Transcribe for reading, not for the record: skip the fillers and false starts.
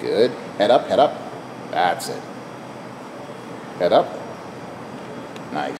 Good. Head up, head up. That's it. Head up. Nice.